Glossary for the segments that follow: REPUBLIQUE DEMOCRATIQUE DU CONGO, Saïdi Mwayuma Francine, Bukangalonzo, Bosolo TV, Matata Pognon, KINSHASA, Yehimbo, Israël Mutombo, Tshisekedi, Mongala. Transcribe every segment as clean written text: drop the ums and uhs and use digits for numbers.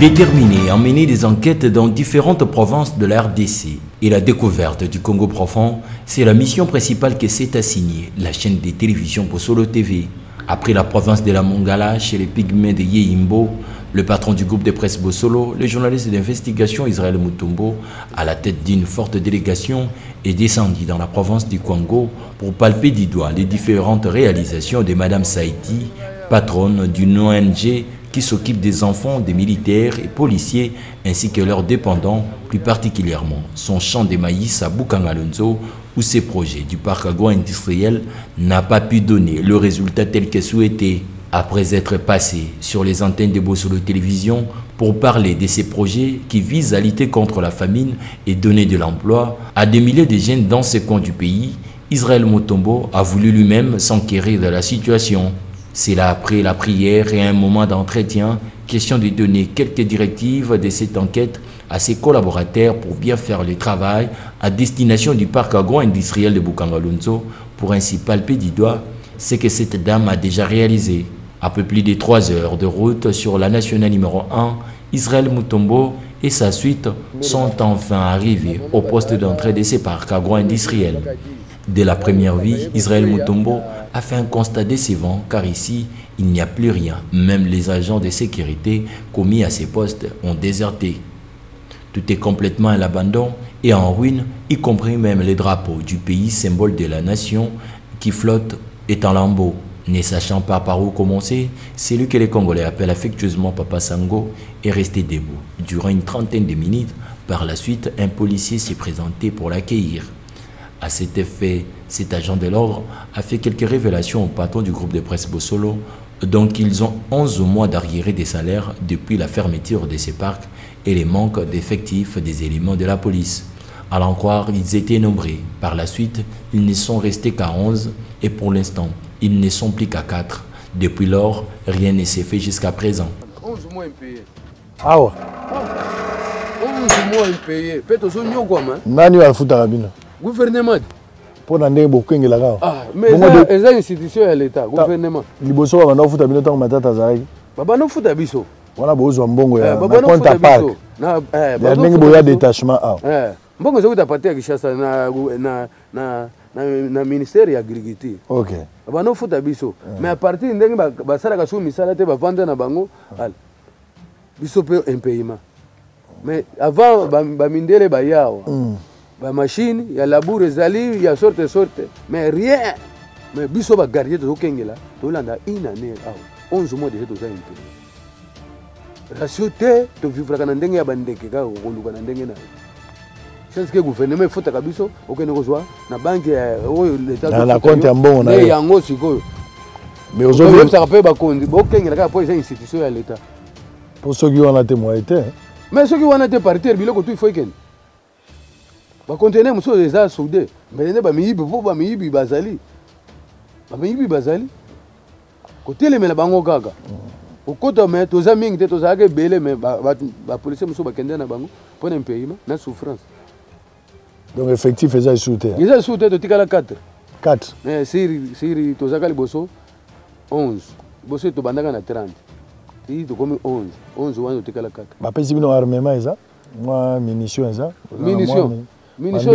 déterminé à mener des enquêtes dans différentes provinces de la RDC et la découverte du Congo profond, c'est la mission principale que s'est assignée la chaîne de télévision Bosolo TV. Après la province de la Mongala chez les pygmées de Yehimbo, le patron du groupe de presse Bosolo, le journaliste d'investigation Israël Mutombo, à la tête d'une forte délégation, est descendu dans la province du Congo pour palper du doigt les différentes réalisations de Madame Saïdi, patronne d'une ONG qui s'occupe des enfants, des militaires et policiers ainsi que leurs dépendants, plus particulièrement son champ de maïs à Bukangalonzo où ses projets du parc agro-industriel n'a pas pu donner le résultat tel que souhaité. Après être passé sur les antennes de Bosolo Télévision pour parler de ces projets qui visent à lutter contre la famine et donner de l'emploi à des milliers de jeunes dans ces coins du pays, Israël Mutombo a voulu lui-même s'enquérir de la situation. C'est là, après la prière et un moment d'entretien, question de donner quelques directives de cette enquête à ses collaborateurs pour bien faire le travail à destination du parc agro-industriel de Bukangalonzo pour ainsi palper du doigt ce que cette dame a déjà réalisé. À peu plus de 3 heures de route sur la nationale numéro 1, Israël Mutombo et sa suite sont enfin arrivés au poste d'entrée de ces parcs agro-industriels. Dès la première vie, Israël Mutombo a fait un constat décevant car ici, il n'y a plus rien. Même les agents de sécurité commis à ces postes ont déserté. Tout est complètement à l'abandon et en ruine, y compris même les drapeaux du pays, symbole de la nation, qui flotte et en lambeaux. Ne sachant pas par où commencer, celui que les Congolais appellent affectueusement Papa Sango est resté debout. Durant une trentaine de minutes, par la suite, un policier s'est présenté pour l'accueillir. À cet effet, cet agent de l'ordre a fait quelques révélations au patron du groupe de presse Bosolo, donc ils ont 11 mois d'arriérés des salaires depuis la fermeture de ces parcs et les manques d'effectifs des éléments de la police. À l'en croire, ils étaient nombreux. Par la suite, ils ne sont restés qu'à 11 et pour l'instant, ils ne sont plus qu'à 4. Depuis lors, rien ne s'est fait jusqu'à présent. 11 mois impayés. Ah ouais. 11 mois impayés. Peut-être que nous gouvernement. Pour n'en dire beaucoup de la ah, mais les institutions de l'État, gouvernement. Les Bossos vont nous foutre à bientôt Matata Zai. Baba nous foutre à biso. Voilà Bosso en bongo ya. Baba nous foutre à biso. Na baba nous foutre à biso. Détachement ah. Eh. Bongo ça vous apporte à Kinshasa na ministère de l'agriculture. OK. Baba nous foutre à biso. Mais à partir de ba sala ka sou misala te ba vendre na bango. Al. Biso pe un paiement. Mais avant ba mindele ba yao. La machine, il y a la bourre, il y a sorte. Mais rien. Mais il faut garder tout ce qu'il y a. Il y a une année, 11 mois déjà, tout ça. Rassurez-vous, tu vivras quand tu es bandé, tu es bandé. Je pense que le gouvernement faut que tu sois la banque, l'État. La compte est bon. Mais aujourd'hui, tu as fait la compte. Tu as fait une institution à l'État. Pour ceux qui ont la témoignité. Mais ceux qui ont la témoignité, il faut que ba contenir monsieur les a soudés mais ne ba miyibi po ba miyibi bazali côté le mela bango kaka au côté mais toza mingi te toza ke belé mais ba police monsieur ba kende na bango pour un pays na souffrance donc effectif ils a soudé de tikala 4 mais si toza ka liboso 11 boso to bandaka na 30 il to comme 11 wana tikala 4 ba pesi bino armement eza moi munition eza Ministre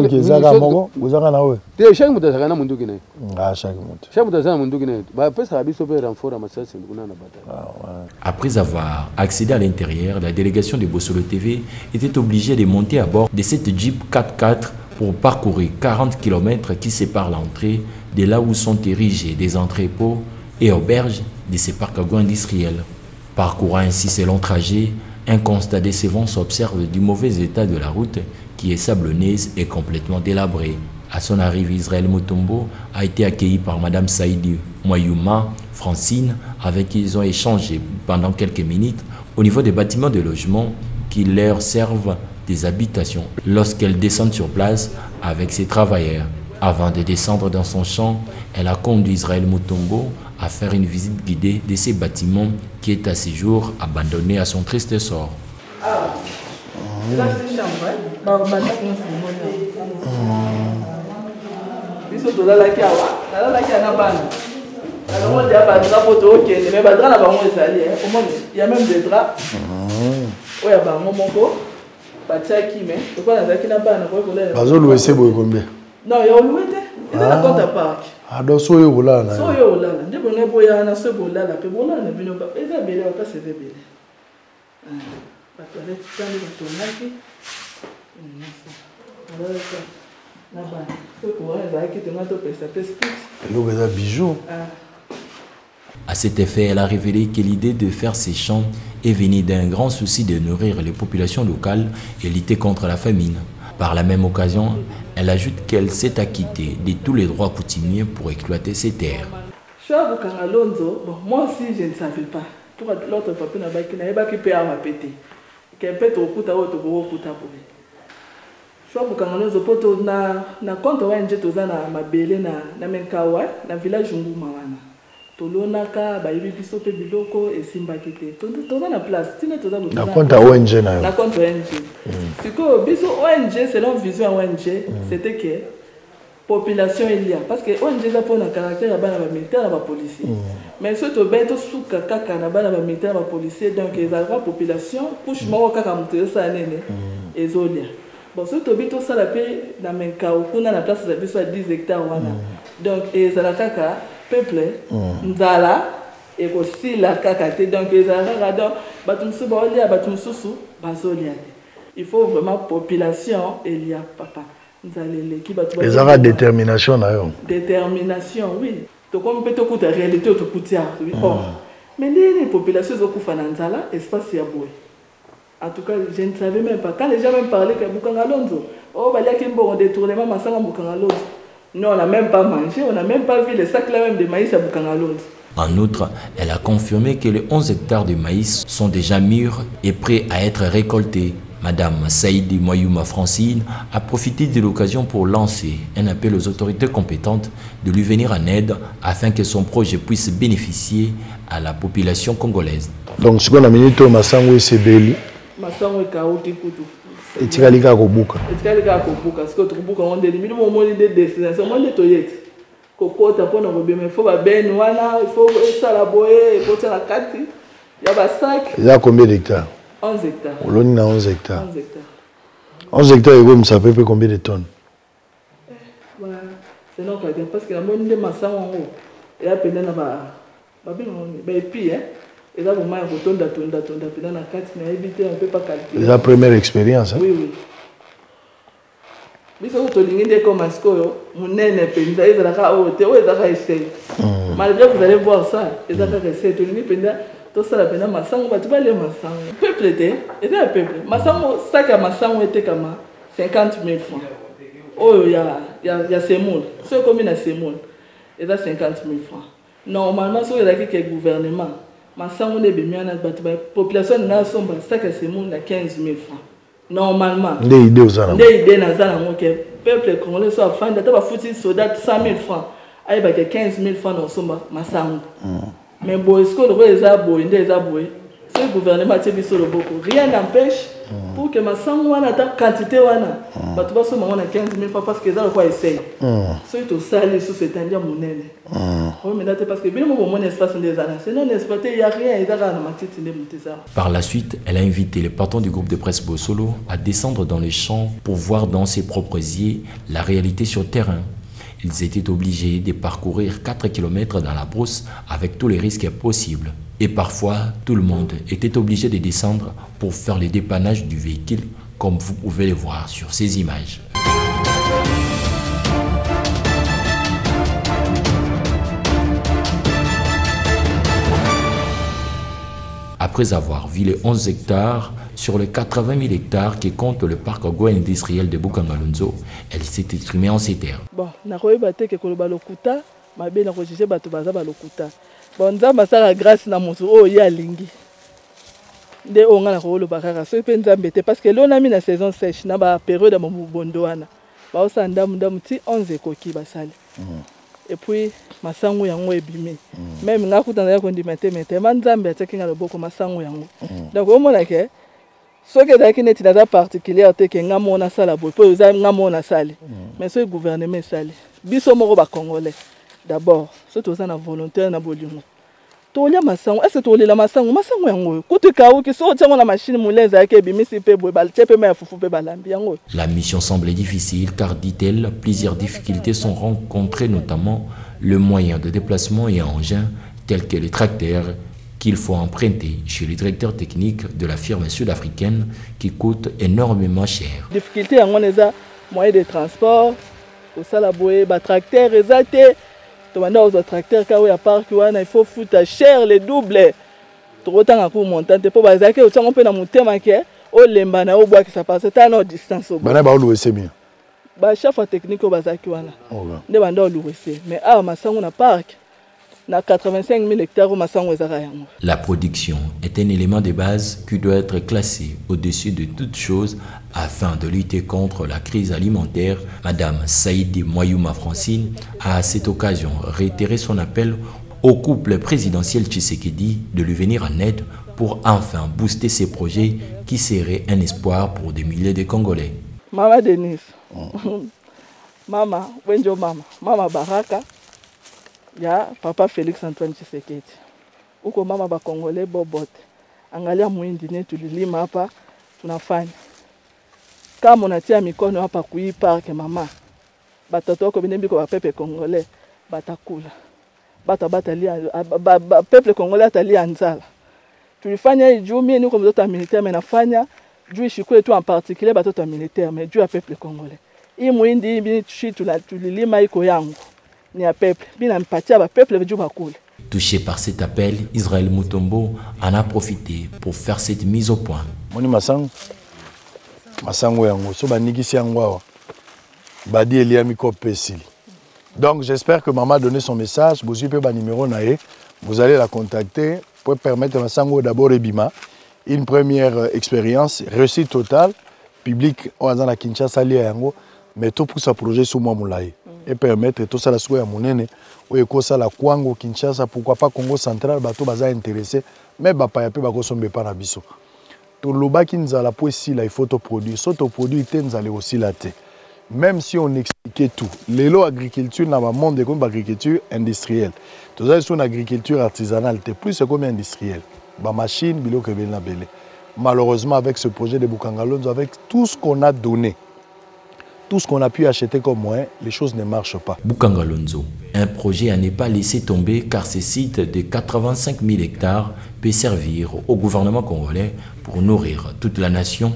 Après avoir accédé à l'intérieur, la délégation de Bosolo TV était obligée de monter à bord de cette Jeep 4x4 pour parcourir 40 km qui séparent l'entrée de là où sont érigés des entrepôts et auberges de ces parcs agro-industriels. Parcourant ainsi ces longs trajets, un constat décevant s'observe du mauvais état de la route qui est sablonneuse et complètement délabrée. À son arrivée, Israël Mutombo a été accueilli par Madame Saïdi Mwayuma Francine, avec qui ils ont échangé pendant quelques minutes au niveau des bâtiments de logement qui leur servent des habitations lorsqu'elle descend sur place avec ses travailleurs. Avant de descendre dans son champ, elle a conduit Israël Mutombo à faire une visite guidée de ces bâtiments qui est à ce jour abandonné à son triste sort. Ah. Ça c'est chambre, hein? Alors on dit à Badra pour toi, ok, mais Badra là-bas on est allé. Il y a même des draps. Oui, il y a un moment pour Patia qui mais pourquoi la Zaki n'a pas un peu de Bazo loué c'est bon combien? Non, il y a un loué. Il y a un compte à parc. Ah donc soyez au là. Soyez au là. Dès qu'on est pour y aller, soyez au là. Puis bon là, on est venu pas. Et ça belle, on passe c'est belle. La toilette, tu as les tomates. Alors ça. Là-bas. C'est quoi la Zaki tu m'as topé ça pèse plus. Nous des bijoux. À cet effet, elle a révélé que l'idée de faire ces champs est venue d'un grand souci de nourrir les populations locales et lutter contre la famine. Par la même occasion, elle ajoute qu'elle s'est acquittée de tous les droits coutumiers pour exploiter ces terres. Je suis à Bukangalonzo, moi aussi je ne savais pas. Pour l'autre fois, je n'avais pas pu à ma pété. Je suis à Bukangalonzo, pour le compte de village Ngumawana. Tolonaka bayebi biso pe biloko esimbakite toza na place tine toza botana na compte ONG na yo na compte ONG siko biso ONG selon vision ONG c'était que population il y a parce que ONG ça pour na caractère ya bana ba militaire ba policier mais ce to ben to souka kaka na bana ba militaire ba policier donc ils ont population couche moko kaka mutu ça nene ezolia bon ce to bito ça la paix na menka kuna na place za biso 10 hectares wana donc ils ont kaka peuple ndala et aussi la kakate donc les arabes batumsu baolia batumsusu bazolia il faut vraiment population il y a papa ndalele qui batu les arabes détermination na yo détermination oui to comme peut coûter réalité to coûter mais les populations zokufa na ndala espace ya boy en tout cas je ne savais même pas quand les gens même parlaient que Bukangalonzo oh balia kimbo on détournement masanga Bukangalonzo. Nous, on n'a même pas mangé, on n'a même pas vu les sacs là même de maïs à Bukangalonzo. En outre, elle a confirmé que les 11 hectares de maïs sont déjà mûrs et prêts à être récoltés. Madame Saïdi Mwayuma Francine a profité de l'occasion pour lancer un appel aux autorités compétentes de lui venir en aide afin que son projet puisse bénéficier à la population congolaise. Donc, ce qu'on a mené, c'est Béli. Et tu as les gars au bouc. Parce que tu as des moments de destination. Il faut il y a combien d'hectares? 11 hectares. On a 11 hectares. 11 hectares, ça fait combien de tonnes? C'est non, parce que la monnaie de massa en haut. Et là, pendant la bébé, et là, moment où on ne peut pas calculer. C'est la première expérience. Hein? Oui, oui. Mais si vous avez comme un score, vous n'avez pas de malgré que vous allez voir ça, vous allez essayer. Tout ça, vous allez aller massango. Le peuple était, c'est un peuple. Massango, ça qui a massango était comme 50 000 francs. Oh, il y a ces moules. Ce comme il y a ces moules, il y a 50 000 francs. Normalement, si vous avez quelques gouvernements, ma population de la somme, c'est que c'est 15 000 francs. Normalement, les idées le peuple congolais soit afin de foutre des soldats 100 000 francs. Il y a 15 000 francs dans somme, ma somme. Mais si le gouvernement a mis sur le beaucoup, rien n'empêche pour que ma somme soit une quantité. On a 15 000 francs parce que ça, quoi essayer. Surtout ça, les sous-étendiers, mon aîné. Parce que bien, mon espace, sinon, il n'y a rien. Par la suite, elle a invité les partants du groupe de presse Bosolo à descendre dans les champs pour voir dans ses propres yeux la réalité sur terrain. Ils étaient obligés de parcourir 4 km dans la brousse avec tous les risques possibles. Et parfois, tout le monde était obligé de descendre pour faire le dépannage du véhicule, comme vous pouvez le voir sur ces images. Après avoir vu les 11 hectares, sur les 80 000 hectares qui compte le parc agro-industriel de Bukangalonzo, elle s'est exprimée en ces terres. Bon, de on a le barrage, ce n'est pas embêté parce que l'on a mis la saison sèche, n'a pas période de mon bondoana. Bah on dame dame petit 11 coquilles basales. Et puis ma sangu yango ebimé. Même là quand on a condimenter mais man zambe te kinga le boko ma sangu yango. Donc au moins que ce que d'aki n'est pas particulier te kinga mona sala boy, pour usa mona sali. Mais ce gouvernement sali. Biso moko ba congolais. D'abord, ce que tu as volontaire, est-ce que tu as la machine? La mission semblait difficile car, dit-elle, plusieurs difficultés sont rencontrées, notamment le moyen de déplacement et engins tels que les tracteurs qu'il faut emprunter chez les directeurs techniques de la firme sud-africaine qui coûte énormément cher. Les difficultés, c'est les moyens de transport, les tracteurs, il faut foutre cher les doubles. La production est un élément de base qui doit être classé au-dessus de toute chose afin de lutter contre la crise alimentaire. Madame Saïdi Mwayuma Francine a à cette occasion réitéré son appel au couple présidentiel Tshisekedi de lui venir en aide pour enfin booster ses projets qui seraient un espoir pour des milliers de Congolais. Maman Denise, Maman Wenjo, Maman Baraka. Ya papa Félix Antoine Tshisekedi. Uko mama ba Congolais bobote. Angalia muindi ne tulilima hapa tunafanya. Kama unatia mikono hapa kuipa ke mama. Batoto wako binembi kwa pepe Congolais batakula. Bata lia pepe Congolais atalia nzala. Tulifanya ijumi ni uko mtoto wa militaire menafanya juu shikwe tu en particulier batoto wa militaire mais juu ya pepe Congolais. Hii muindi bi tulilima iko yangu. Touché par cet appel, Israël Mutombo en a profité pour faire cette mise au point. Donc j'espère que maman a donné son message. Vous allez la contacter pour permettre à d'abord une première expérience, réussite totale, public à Kinshasa, mais tout pour ce projet sur moi. Et permettre tout ça la souhait à mon aîné ou et ça la Kwango Kinshasa pourquoi pas Congo central bateau baza intéressé mais ba pa ya pe ba kosombe pa na biso to loba ki nzala po si la il faut produire soto produit te nzale aussi la te même si on expliquait tout lelo agriculture na ba monde de comme agriculture industrielle to ça c'est une agriculture artisanale te plus c'est comme industrielle ba machine biloko bela belé malheureusement avec ce projet de Bukangalonzo avec tout ce qu'on a donné. Tout ce qu'on a pu acheter comme moyen, les choses ne marchent pas. Bukangalonzo, un projet à ne pas laisser tomber car ce site de 85 000 hectares peut servir au gouvernement congolais pour nourrir toute la nation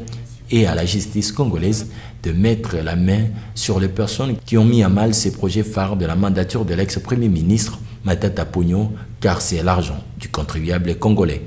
et à la justice congolaise de mettre la main sur les personnes qui ont mis à mal ces projets phares de la mandature de l'ex-premier ministre Matata Pognon car c'est l'argent du contribuable congolais.